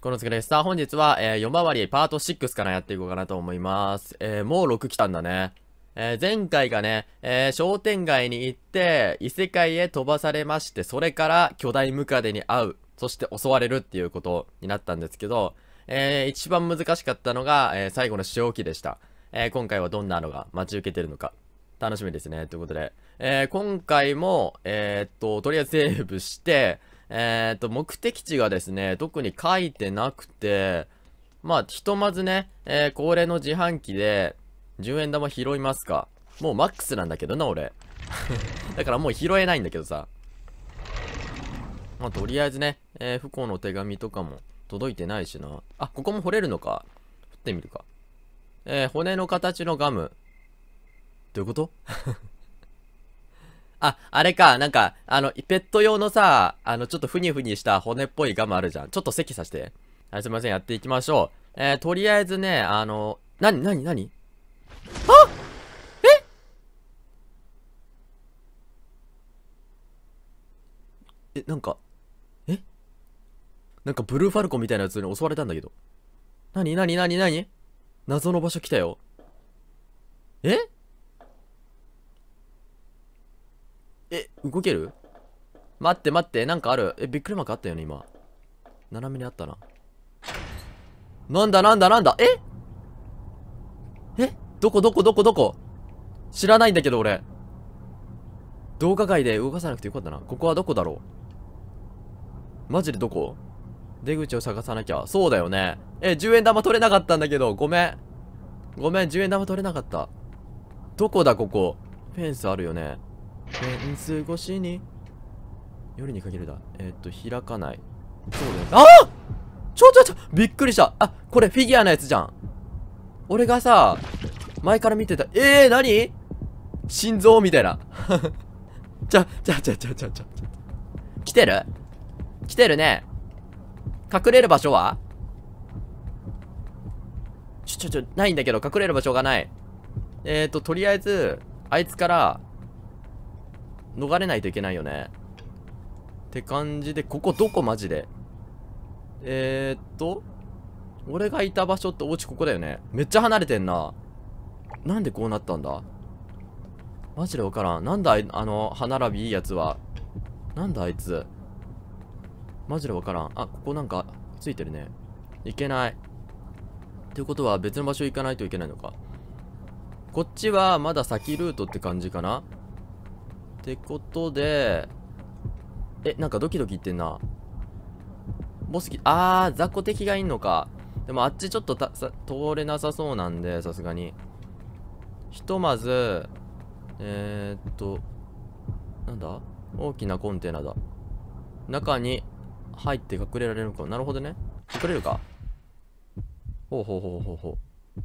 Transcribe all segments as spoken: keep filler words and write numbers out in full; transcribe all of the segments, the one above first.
このつけです。さあ、本日は、えー、夜回りパートシックスからやっていこうかなと思います。えー、もうろく来たんだね。えー、前回がね、えー、商店街に行って、異世界へ飛ばされまして、それから巨大ムカデに会う、そして襲われるっていうことになったんですけど、えー、一番難しかったのが、えー、最後の仕置きでした。えー、今回はどんなのが待ち受けてるのか、楽しみですね。ということで、えー、今回も、えー、っと、とりあえずセーブして、えーと、目的地がですね、特に書いてなくて、まあ、ひとまずね、えー、恒例の自販機で、じゅうえん玉拾いますか。もうマックスなんだけどな、俺。だからもう拾えないんだけどさ。まあ、とりあえずね、えー、不幸の手紙とかも届いてないしな。あ、ここも掘れるのか。掘ってみるか。えー、骨の形のガム。どういうこと？あ、あれか、なんか、あの、ペット用のさ、あの、ちょっとふにふにした骨っぽいガムあるじゃん。ちょっと咳させて。はい、すいません、やっていきましょう。えー、とりあえずね、あの、なになになに？あ！え？え、なんか、え？なんかブルーファルコンみたいなやつに襲われたんだけど。なになになになに？謎の場所来たよ。え？え、動ける？待って待って、なんかある。え、びっくりマークあったよね、今。斜めにあったな。なんだなんだなんだ、ええ、どこどこどこどこ、知らないんだけど、俺。動画外で動かさなくてよかったな。ここはどこだろう？マジでどこ？出口を探さなきゃ。そうだよね。え、じゅうえん玉取れなかったんだけど、ごめん。ごめん、じゅうえん玉取れなかった。どこだ、ここ。フェンスあるよね。フェンス越しに夜にかけるだ。えっ、ー、と開かない。そうだよ。ああ、ちょちょちょ、びっくりした。あ、これフィギュアのやつじゃん。俺がさ前から見てた。えー、何？心臓みたいな。ちゃちゃちゃちゃちゃちゃ、来てる来てるね。隠れる場所はちょちょちょないんだけど、隠れる場所がない。えっ、ー、ととりあえずあいつから逃れないといけないよね。って感じで、ここどこマジで。えー、っと、俺がいた場所ってお家ここだよね。めっちゃ離れてんな。なんでこうなったんだ？マジでわからん。なんだあの、歯並びいいやつは。なんだあいつ。マジでわからん。あ、ここなんかついてるね。いけない。っていうことは別の場所行かないといけないのか。こっちはまだ先ルートって感じかな。ってことで、え、なんかドキドキ言ってんな。ボスキ、あー、雑魚敵がいんのか。でもあっちちょっとたさ通れなさそうなんで、さすがに。ひとまず、えー、っと、なんだ？大きなコンテナだ。中に入って隠れられるのか。なるほどね。隠れるか。ほうほうほうほうほう。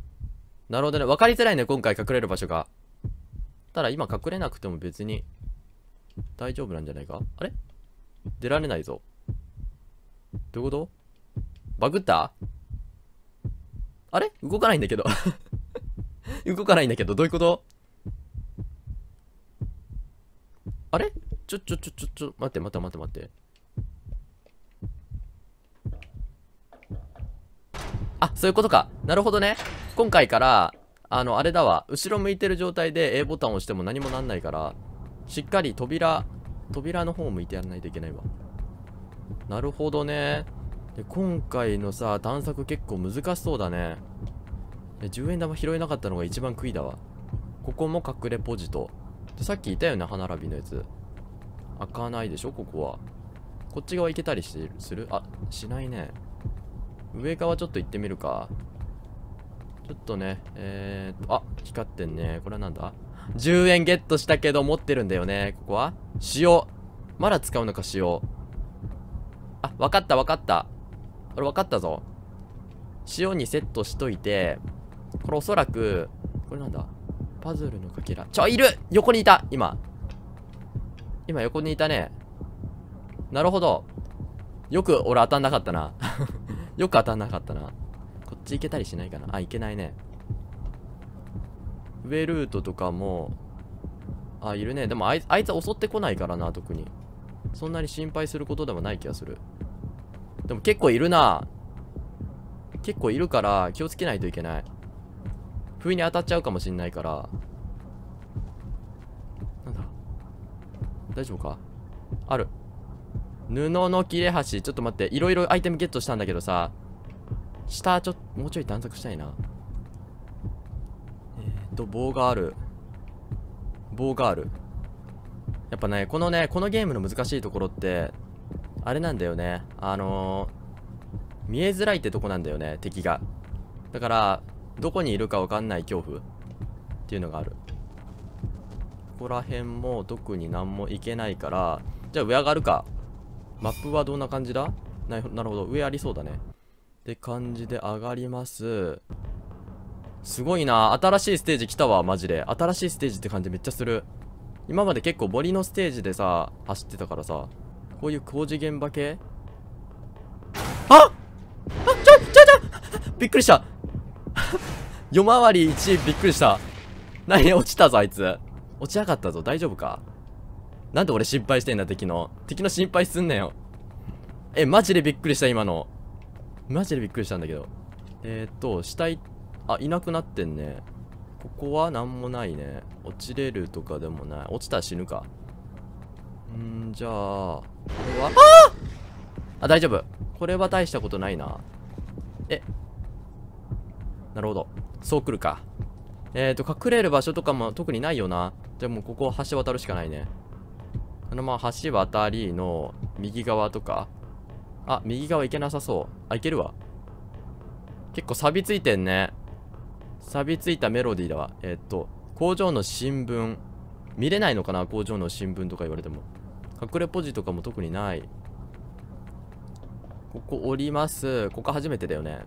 なるほどね。分かりづらいね、今回隠れる場所が。ただ今隠れなくても別に。大丈夫なんじゃないか。あれ？出られないぞ。どういうこと？バグった？あれ？動かないんだけど。動かないんだけど、どういうこと？あれ？ちょちょちょちょちょ、待って待って待って待って。あ、そういうことか。なるほどね。今回から、あの、あれだわ。後ろ向いてる状態で A ボタンを押しても何もなんないから、しっかり扉、扉の方を向いてやらないといけないわ。なるほどね。で、今回のさ、探索結構難しそうだね。で、じゅうえん玉拾えなかったのが一番悔いだわ。ここも隠れポジト。で、さっきいたよね、歯並びのやつ。開かないでしょ、ここは。こっち側行けたりしてるする？あ、しないね。上側ちょっと行ってみるか。ちょっとね、えーっと、あ、光ってんね。これはなんだ？じゅうえんゲットしたけど持ってるんだよね。ここは塩。まだ使うのか、塩。あ、わかったわかった。俺わかったぞ。塩にセットしといて、これおそらく、これなんだ？パズルのかけら。ちょ、いる！横にいた！今。今横にいたね。なるほど。よく俺当たんなかったな。よく当たんなかったな。こっち行けたりしないかな。あ、行けないね。上ルートとかも、あ、いるね。でもあい、あいつは襲ってこないからな、特に。そんなに心配することでもない気がする。でも結構いるな。結構いるから気をつけないといけない。不意に当たっちゃうかもしんないから。なんだ、大丈夫か。ある、布の切れ端。ちょっと待って、いろいろアイテムゲットしたんだけどさ、下ちょっともうちょい探索したいな。えっと棒がある、棒がある。やっぱね、このねこのゲームの難しいところってあれなんだよね、あのー、見えづらいってとこなんだよね、敵が。だからどこにいるかわかんない恐怖っていうのがある。ここら辺も特になんもいけないから、じゃあ上上がるか。マップはどんな感じだ。 な, なるほど、上ありそうだねって感じで上がります。すごいな、新しいステージ来たわマジで。新しいステージって感じめっちゃする。今まで結構森のステージでさ走ってたからさ、こういう工事現場系。ああ、ちょちょちょびっくりした夜回りいちびっくりした。何、落ちたぞあいつ。落ちやがったぞ、大丈夫か。なんで俺心配してんだ、敵の敵の心配すんなよ。え、マジでびっくりした今の、マジでびっくりしたんだけど。えー、っと死体、あ、いなくなってんね。ここはなんもないね。落ちれるとかでもない。落ちたら死ぬか。んー、じゃあこれは、あー、あ、大丈夫、これは大したことないな。え、なるほど、そう来るか。えっと隠れる場所とかも特にないよな。じゃあもうここ橋渡るしかないね。あのまあ橋渡りの右側とか。あ、右側行けなさそう。あ、行けるわ。結構錆びついてんね。錆びついたメロディーだわ。えー、っと工場の新聞見れないのかな、工場の新聞とか言われても。隠れポジとかも特にない。ここ降ります。ここ初めてだよね。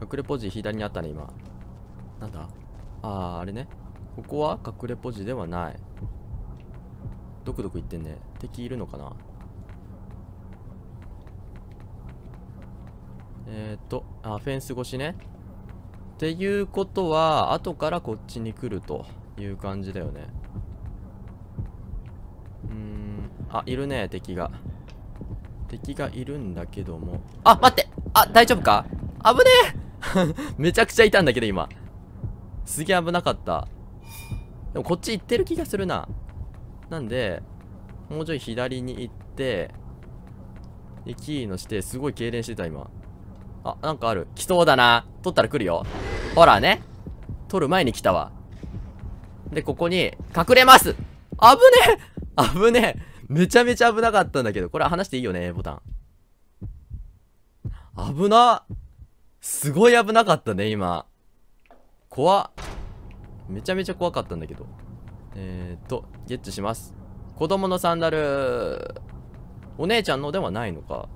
隠れポジ左にあったね今。なんだ、あー、あれね。ここは隠れポジではない。ドクドクいってんね。敵いるのかな。えー、っとあ、フェンス越しね。っていうことは後からこっちに来るという感じだよね。うーん、あ、いるね敵が。敵がいるんだけども、あ、待って、あ、大丈夫か。危ねえめちゃくちゃいたんだけど今、すげえ危なかった。でもこっち行ってる気がするな。なんでもうちょい左に行って、でキーのして、すごい痙攣してた今。あ、なんかある、来そうだな。取ったら来るよ。ほらね、取る前に来たわ。でここに隠れます。危ねえ危ねえ、めちゃめちゃ危なかったんだけど。これ離していいよね、 A ボタン。危な、すごい危なかったね今。怖っ、めちゃめちゃ怖かったんだけど。えーっとゲッチします。子供のサンダル、お姉ちゃんのではないのか。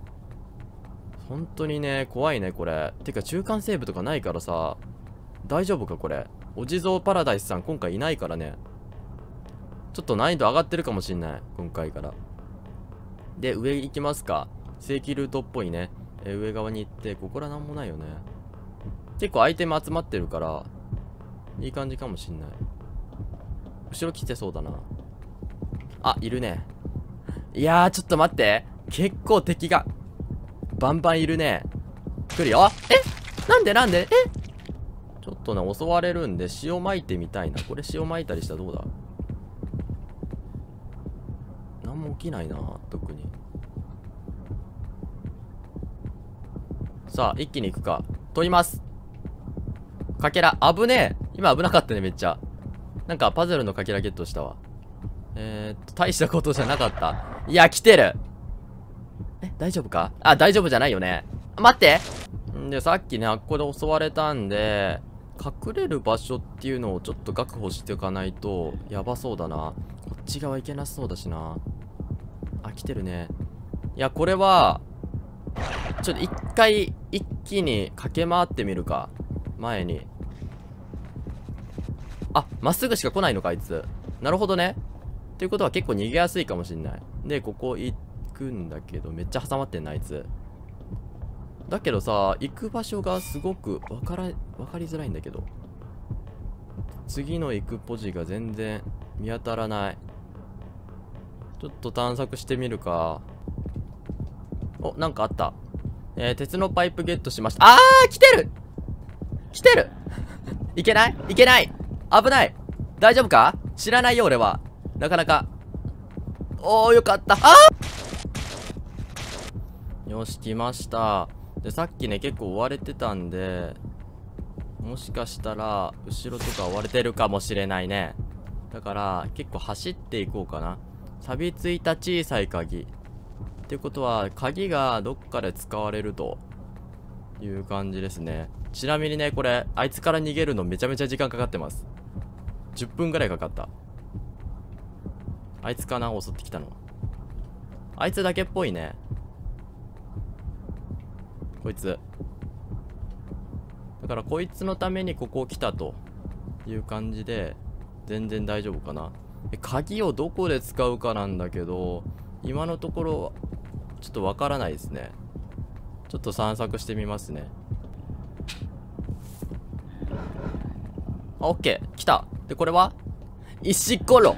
本当にね、怖いねこれ。てか中間セーブとかないからさ、大丈夫かこれ。お地蔵パラダイスさん今回いないからね。ちょっと難易度上がってるかもしんない今回から。で上行きますか。正規ルートっぽいね。え、上側に行って、ここらなんもないよね。結構アイテム集まってるからいい感じかもしんない。後ろ来てそうだな。あ、いるね。いやー、ちょっと待って、結構敵がバンバンいるね。来るよ。え、なんでなんで、え、ちょっとね襲われるんで塩撒いてみたいな。これ塩撒いたりしたらどうだ。なんも起きないな特に。さあ一気に行くか。取ります。かけら、危ねえ。今危なかったねめっちゃ。なんかパズルのかけらゲットしたわ。えーっと大したことじゃなかった。いや来てる。え、大丈夫か。あ、大丈夫じゃないよね。待って、んでさっきねあっこで襲われたんで、隠れる場所っていうのをちょっと確保していかないとやばそうだな。こっち側行けなそうだしな。あ、来てるね。いやこれはちょっと一回一気に駆け回ってみるか。前に、あ、まっすぐしか来ないのかあいつ。なるほどね。っていうことは結構逃げやすいかもしんない。でここ行って行くんだけど、めっちゃ挟まってんなあいつ。だけどさ、行く場所がすごくわから分かりづらいんだけど。次の行くポジが全然見当たらない。ちょっと探索してみるか。お、なんかあった。えー、鉄のパイプゲットしました。あー、来てる来てるいけないいけない危ない大丈夫か？知らないよ、俺は。なかなか。おー、よかった。あーよし、来ました。で、さっきね、結構追われてたんで、もしかしたら、後ろとか追われてるかもしれないね。だから、結構走っていこうかな。錆びついた小さい鍵。ってことは、鍵がどっかで使われるという感じですね。ちなみにね、これ、あいつから逃げるのめちゃめちゃ時間かかってます。じゅっぷんぐらいかかった。あいつかな？襲ってきたのは。あいつだけっぽいね。こいつ。だからこいつのためにここを来たという感じで、全然大丈夫かな。え、鍵をどこで使うかなんだけど、今のところ、ちょっとわからないですね。ちょっと散策してみますね。あ、オッケー。来た。で、これは石ころ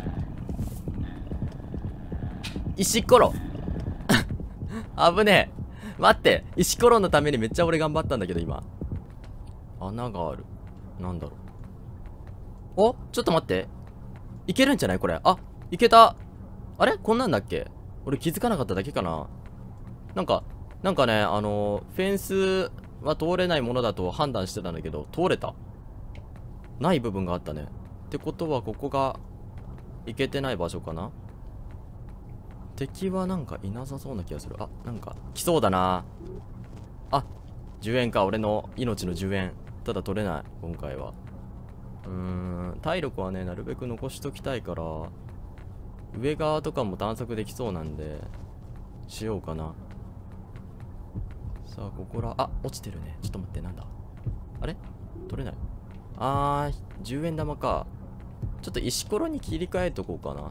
石ころ危ねえ。待って、石ころのためにめっちゃ俺頑張ったんだけど、今。穴がある。なんだろう。お、ちょっと待って。いけるんじゃないこれ。あ、いけた。あれこんなんだっけ？俺気づかなかっただけかな。なんか、なんかね、あの、フェンスは通れないものだと判断してたんだけど、通れた。ない部分があったね。ってことは、ここが、いけてない場所かな？敵はなんかいなさそうな気がする。あ、なんか、来そうだな。あ、じゅうえんか。俺の命のじゅうえん。ただ取れない、今回は。うーん、体力はね、なるべく残しときたいから、上側とかも探索できそうなんで、しようかな。さあ、ここら、あ、落ちてるね。ちょっと待って、なんだ。あれ？取れない。あー、じゅうえん玉か。ちょっと石ころに切り替えとこうかな。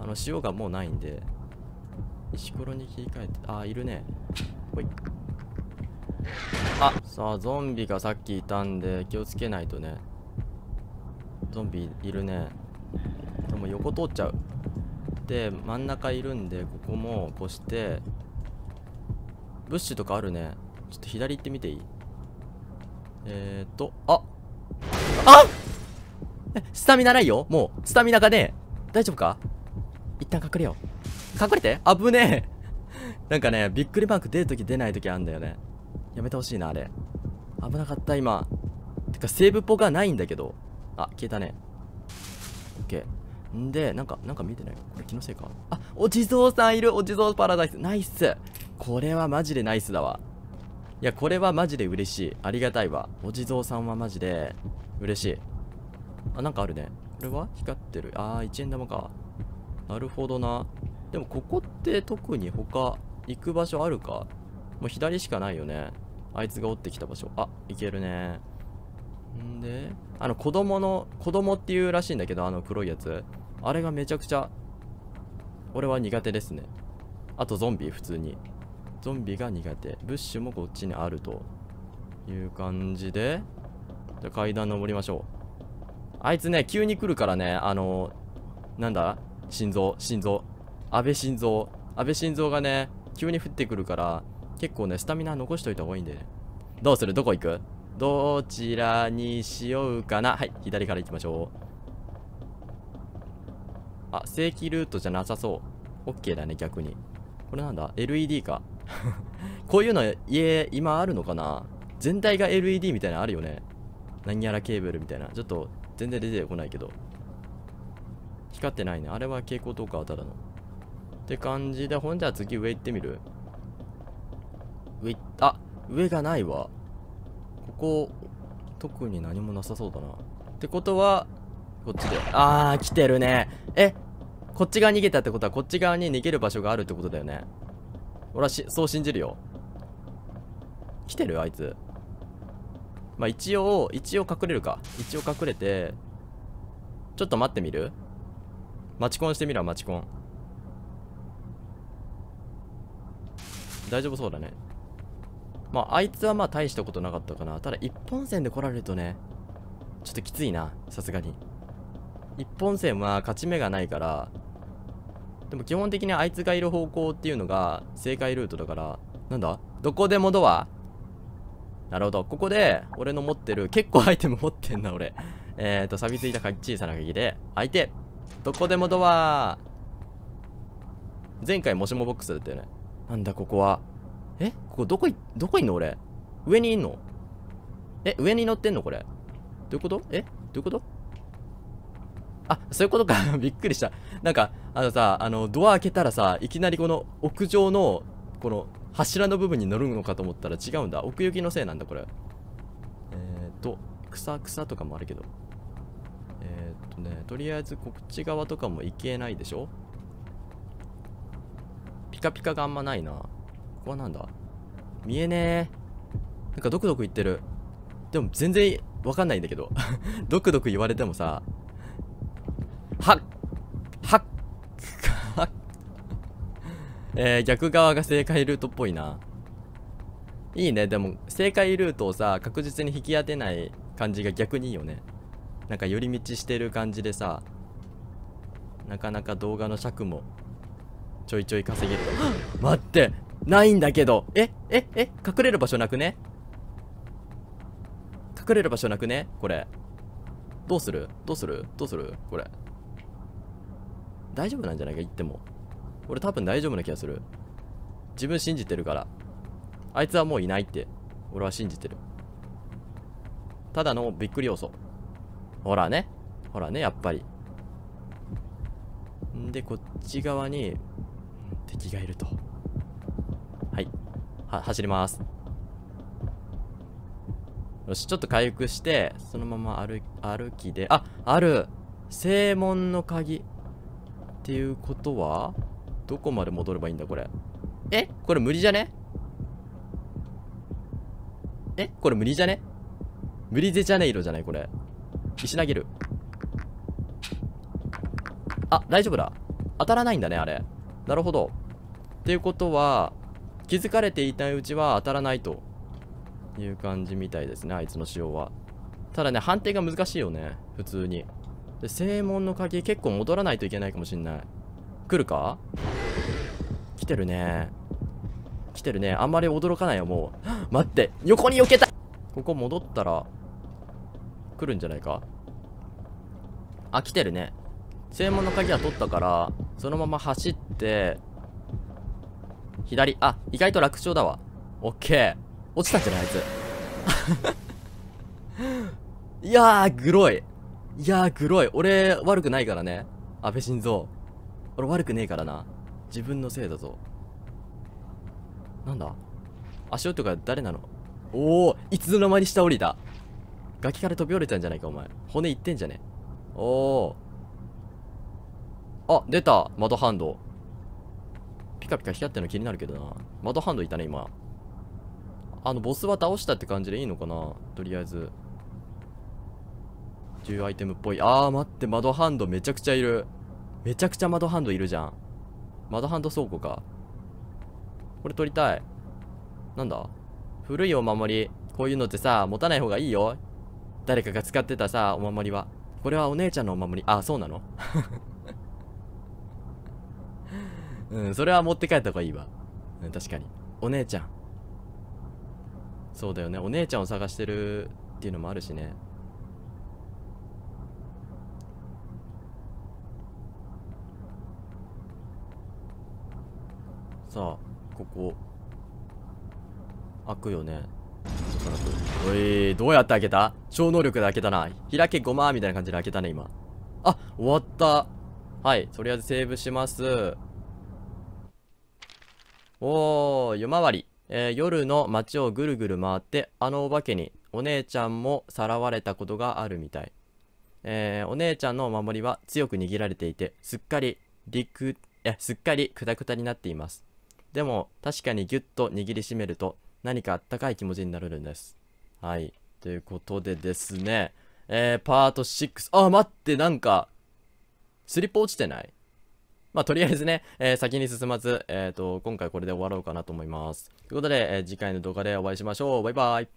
あの、塩がもうないんで、石ころに切り替えて、あー、いるね。ほい。あ、さあ、ゾンビがさっきいたんで、気をつけないとね。ゾンビいるね。でも横通っちゃう。で、真ん中いるんで、ここも越して、ブッシュとかあるね。ちょっと左行ってみていい？えーと、ああっスタミナないよ。もう、スタミナがね、大丈夫か？一旦隠れよう。隠れて？危ねえ。なんかね、びっくりマーク出るとき出ないときあんだよね。やめてほしいな、あれ。危なかった、今。てか、セーブポがないんだけど。あ、消えたね。オッケー。んで、なんか、なんか見えてない？これ気のせいか。あ、お地蔵さんいる。お地蔵パラダイス。ナイス。これはマジでナイスだわ。いや、これはマジで嬉しい。ありがたいわ。お地蔵さんはマジで嬉しい。あ、なんかあるね。これは光ってる。あー、いちえん玉か。なるほどな。でもここって特に他行く場所あるか？もう左しかないよね。あいつが追ってきた場所。あ、行けるね。んで、あの子供の、子供っていうらしいんだけど、あの黒いやつ。あれがめちゃくちゃ、俺は苦手ですね。あとゾンビ、普通に。ゾンビが苦手。ブッシュもこっちにあるという感じで。じゃあ階段登りましょう。あいつね、急に来るからね、あの、なんだ？心臓、心臓、安倍心臓、安倍心臓がね、急に降ってくるから、結構ね、スタミナ残しといた方がいいんでね。どうする？どこ行く？どちらにしようかな。はい、左から行きましょう。あ、正規ルートじゃなさそう。OK だね、逆に。これなんだ？ エルイーディー か。こういうの、家、今あるのかな？全体が エルイーディー みたいなのあるよね。何やらケーブルみたいな。ちょっと、全然出てこないけど。光ってないね。あれは蛍光灯か、ただの。って感じで、ほんじゃ次上行ってみる？上、あ、上がないわ。ここ、特に何もなさそうだな。ってことは、こっちで。あー、来てるね。え、こっち側逃げたってことは、こっち側に逃げる場所があるってことだよね。俺はし、そう信じるよ。来てる？あいつ。まあ、一応、一応隠れるか。一応隠れて、ちょっと待ってみる？待ちコンしてみろ、待ちコン。大丈夫そうだね。まあ、あいつはまあ、大したことなかったかな。ただ、一本線で来られるとね、ちょっときついな、さすがに。一本線は勝ち目がないから、でも基本的にあいつがいる方向っていうのが正解ルートだから、なんだ？どこでもドア。なるほど。ここで、俺の持ってる、結構アイテム持ってんな、俺。えーと、錆びついた小さな鍵で、開いて、どこでもドア。前回、もしもボックスだったよね。なんだ、ここは。え、ここ、どこい、どこいんの俺。上にいんの？え、上に乗ってんのこれ。どういうこと？え、どういうこと？あ、そういうことか。びっくりした。なんか、あのさ、あの、ドア開けたらさ、いきなりこの屋上の、この柱の部分に乗るのかと思ったら違うんだ。奥行きのせいなんだ、これ。えっと、草、草とかもあるけど。えっとね、とりあえずこっち側とかも行けないでしょ？ピカピカがあんまないな。ここはなんだ？見えねえ。なんかドクドクいってる。でも全然わかんないんだけど。ドクドク言われてもさ、はっはっはっえー、逆側が正解ルートっぽいな。いいね。でも正解ルートをさ、確実に引き当てない感じが逆にいいよね。なんか寄り道してる感じでさ、なかなか動画の尺もちょいちょい稼げる。待って、ないんだけど。えええ隠れる場所なくね？隠れる場所なくねこれ。どうするどうするどうするこれ。大丈夫なんじゃないか、言っても。俺多分大丈夫な気がする。自分信じてるから。あいつはもういないって。俺は信じてる。ただのびっくり要素。ほらね。ほらね、やっぱり。んで、こっち側に敵がいると。はい。は、走ります。よし、ちょっと回復して、そのまま歩、歩きで。あ、ある正門の鍵。っていうことはどこまで戻ればいいんだこれ。え、これ無理じゃね？え、これ無理じゃね？無理でじゃねえ色じゃないこれ。石投げる。あ、大丈夫だ。当たらないんだねあれ。なるほど。っていうことは気づかれていたうちは当たらないという感じみたいですね、あいつの仕様は。ただね、判定が難しいよね普通に。で、正門の鍵結構戻らないといけないかもしんない。来るか？来てるね。来てるね。あんまり驚かないよ、もう。待って、横に避けた！ここ戻ったら、来るんじゃないか？あ、来てるね。正門の鍵は取ったから、そのまま走って、左。あ、意外と楽勝だわ。オッケー。落ちたんじゃないあいつ。いやー、グロい。いやー、グロい。俺、悪くないからね。安倍晋三。俺、悪くねえからな。自分のせいだぞ。なんだ足音が誰なの？おー、いつの間に下降りた。崖から飛び降りたんじゃないか、お前。骨いってんじゃね？おー。あ、出た。窓ハンド。ピカピカ光ってるの気になるけどな。窓ハンドいたね、今。あの、ボスは倒したって感じでいいのかな？とりあえず。じゅうアイテムっぽい。あー、待って、窓ハンドめちゃくちゃいる。めちゃくちゃ窓ハンドいるじゃん。窓ハンド倉庫か。これ取りたい。なんだ？古いお守り。こういうのってさ、持たない方がいいよ。誰かが使ってたさ、お守りは。これはお姉ちゃんのお守り。あ、そうなの？うん、それは持って帰った方がいいわ。うん、確かに。お姉ちゃん。そうだよね。お姉ちゃんを探してるっていうのもあるしね。さあ、ここ開くよね。おい、どうやって開けた？超能力で開けたな。開けごまーみたいな感じで開けたね今。あ、終わった。はい、とりあえずセーブします。おー、夜回り、えー、夜の街をぐるぐる回って、あのお化けにお姉ちゃんもさらわれたことがあるみたい。えー、お姉ちゃんのお守りは強く握られていて、すっかりりくえすっかりクタクタになっています。でも、確かにギュッと握りしめると、何かあったかい気持ちになれるんです。はい。ということでですね、えー、パートろく。あ、待って、なんか、スリップ落ちてない？まあ、とりあえずね、えー、先に進まず、えっと、今回これで終わろうかなと思います。ということで、えー、次回の動画でお会いしましょう。バイバイ。